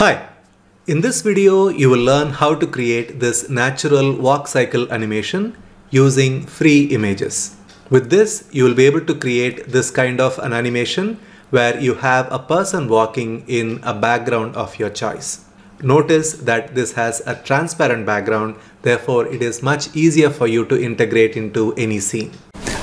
Hi, in this video you will learn how to create this natural walk cycle animation using free images. With this you will be able to create this kind of an animation where you have a person walking in a background of your choice. Notice that this has a transparent background, therefore it is much easier for you to integrate into any scene.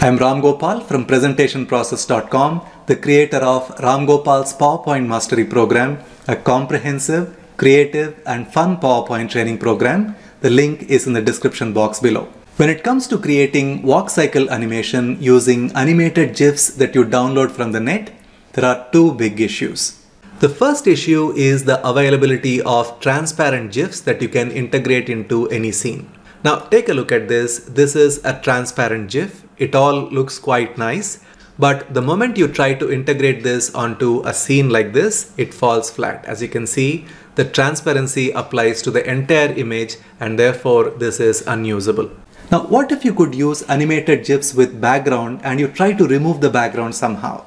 I'm Ram Gopal from PresentationProcess.com, the creator of Ram Gopal's PowerPoint Mastery Program, a comprehensive, creative and fun PowerPoint training program. The link is in the description box below. When it comes to creating walk cycle animation using animated GIFs that you download from the net, there are two big issues. The first issue is the availability of transparent GIFs that you can integrate into any scene. Now take a look at this. This is a transparent GIF. It all looks quite nice. But the moment you try to integrate this onto a scene like this, it falls flat. As you can see, the transparency applies to the entire image and therefore this is unusable. Now, what if you could use animated GIFs with background and you try to remove the background somehow?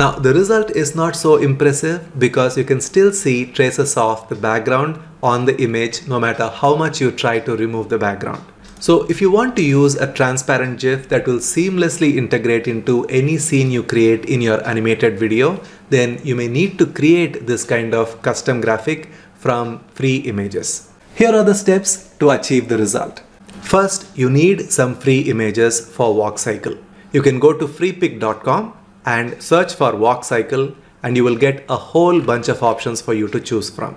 Now, the result is not so impressive because you can still see traces of the background on the image no matter how much you try to remove the background. So if you want to use a transparent GIF that will seamlessly integrate into any scene you create in your animated video, then you may need to create this kind of custom graphic from free images. Here are the steps to achieve the result. First, you need some free images for walk cycle. You can go to Freepik.com and search for walk cycle and you will get a whole bunch of options for you to choose from.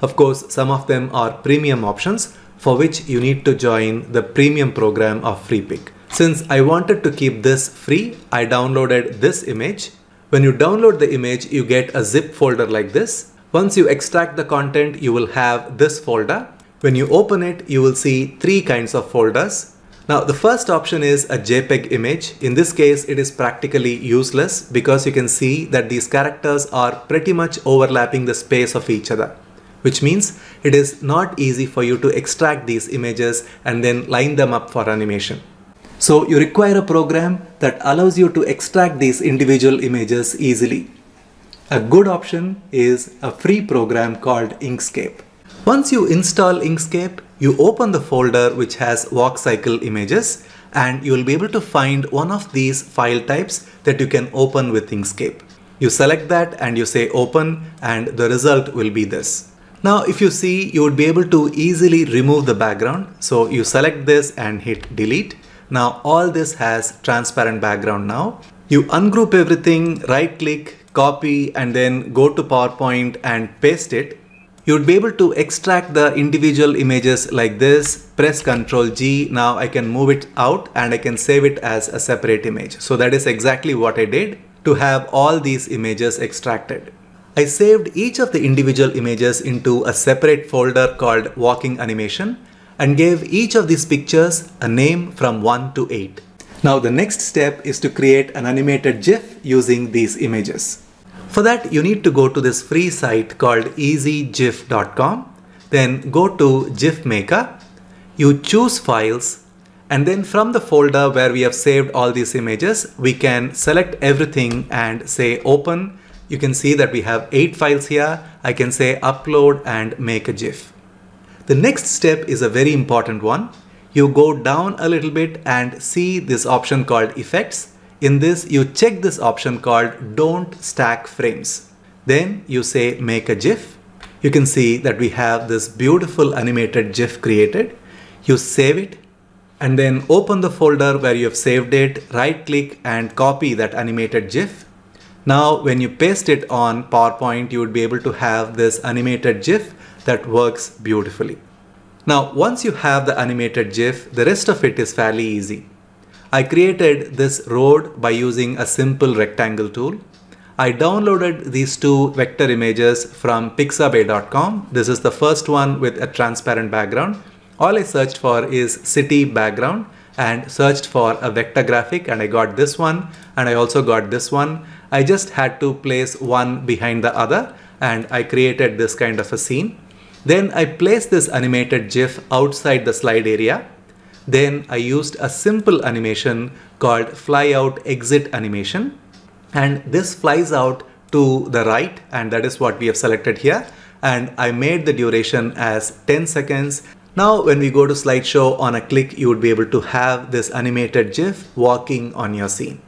Of course, some of them are premium options, for which you need to join the premium program of Freepik. Since I wanted to keep this free, I downloaded this image. When you download the image, you get a zip folder like this. Once you extract the content, you will have this folder. When you open it, you will see three kinds of folders. Now, the first option is a JPEG image. In this case, it is practically useless because you can see that these characters are pretty much overlapping the space of each other, which means it is not easy for you to extract these images and then line them up for animation. So you require a program that allows you to extract these individual images easily. A good option is a free program called Inkscape. Once you install Inkscape, you open the folder which has walk cycle images and you will be able to find one of these file types that you can open with Inkscape. You select that and you say open and the result will be this. Now, if you see, you would be able to easily remove the background. So you select this and hit delete. Now all this has transparent background now. You ungroup everything, right click, copy, and then go to PowerPoint and paste it. You would be able to extract the individual images like this, press Ctrl G. Now I can move it out and I can save it as a separate image. So that is exactly what I did to have all these images extracted. I saved each of the individual images into a separate folder called Walking Animation and gave each of these pictures a name from 1 to 8. Now the next step is to create an animated GIF using these images. For that you need to go to this free site called easygif.com, then go to GIF Maker, you choose Files, and then from the folder where we have saved all these images, we can select everything and say Open. You can see that we have 8 files here. I can say upload and make a GIF. The next step is a very important one. You go down a little bit and see this option called effects. In this, you check this option called don't stack frames. Then you say make a GIF. You can see that we have this beautiful animated GIF created. You save it and then open the folder where you have saved it, right click and copy that animated GIF. Now, when you paste it on PowerPoint, you would be able to have this animated GIF that works beautifully. Now, once you have the animated GIF, the rest of it is fairly easy. I created this road by using a simple rectangle tool. I downloaded these two vector images from pixabay.com. This is the first one with a transparent background. All I searched for is city background and searched for a vector graphic and I got this one and I also got this one. I just had to place one behind the other and I created this kind of a scene. Then I placed this animated GIF outside the slide area. Then I used a simple animation called fly out exit animation and this flies out to the right and that is what we have selected here. and I made the duration as 10 seconds. Now when we go to slideshow, on a click you would be able to have this animated GIF walking on your scene.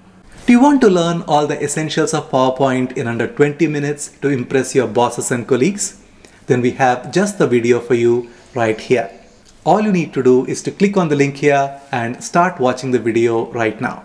Do you want to learn all the essentials of PowerPoint in under 20 minutes to impress your bosses and colleagues? Then we have just the video for you right here. All you need to do is to click on the link here and start watching the video right now.